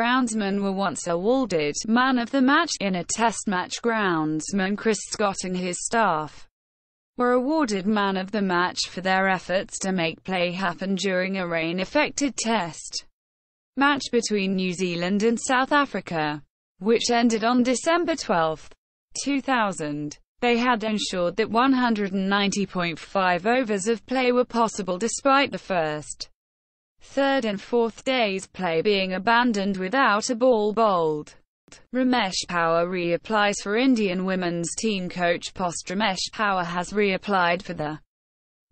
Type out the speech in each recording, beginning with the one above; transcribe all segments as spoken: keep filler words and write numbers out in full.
groundsmen were once awarded man of the match. In a test match, groundsman Chris Scott and his staff were awarded man of the match for their efforts to make play happen during a rain-affected test match between New Zealand and South Africa, which ended on December twelfth, two thousand. They had ensured that one hundred ninety point five overs of play were possible despite the first, third and fourth days' play being abandoned without a ball bowled. Ramesh Powar reapplies for Indian women's team coach post. Ramesh Powar has reapplied for the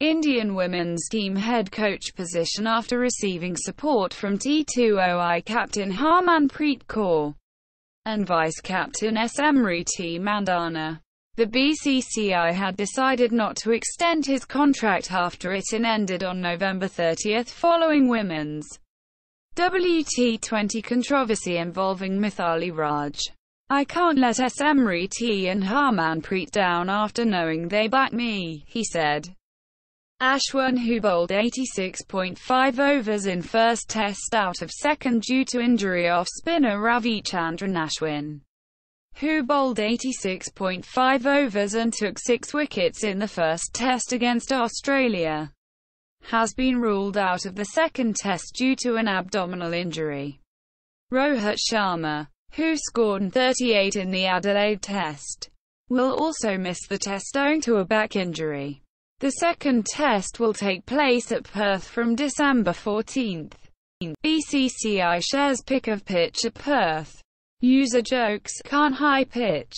Indian women's team head coach position after receiving support from T twenty I captain Harmanpreet Kaur and vice-captain Smriti Mandhana. The B C C I had decided not to extend his contract after it ended on November thirtieth following women's W T twenty controversy involving Mithali Raj. "I can't let Smriti and Harmanpreet down after knowing they back me," he said. Ashwin, who bowled eighty-six point five overs in first test out of second due to injury off spinner Ravichandran Ashwin, who bowled eighty-six point five overs and took six wickets in the first test against Australia, has been ruled out of the second test due to an abdominal injury. Rohit Sharma, who scored thirty-eight in the Adelaide test, will also miss the test owing to a back injury. The second test will take place at Perth from December fourteenth. B C C I shares pic of pitch at Perth. User jokes, "Can't high pitch,"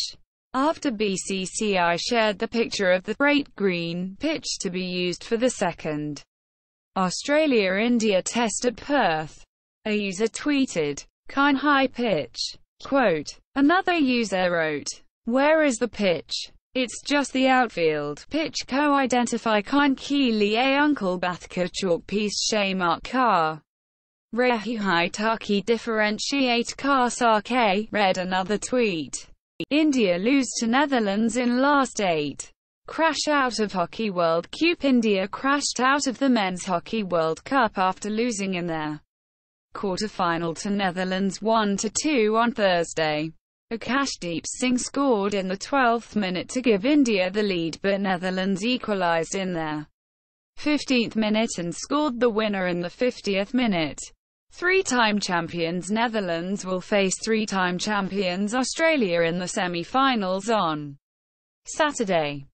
after B C C I shared the picture of the great green pitch to be used for the second Australia-India test at Perth. A user tweeted, "Kine high pitch," quote. Another user wrote, "Where is the pitch? It's just the outfield pitch. Co-identify Kine Keeley A Uncle Bathka Chalk Piece Shay Mark Car Rehi Hai Taki Differentiate Car Sarke," read another tweet. "India lose to Netherlands in last eight. Crash out of Hockey World Cup. India crashed out of the Men's Hockey World Cup after losing in their quarter-final to Netherlands one to two on Thursday. Akashdeep Singh scored in the twelfth minute to give India the lead, but Netherlands equalised in their fifteenth minute and scored the winner in the fiftieth minute. Three-time champions Netherlands will face three-time champions Australia in the semi-finals on Saturday.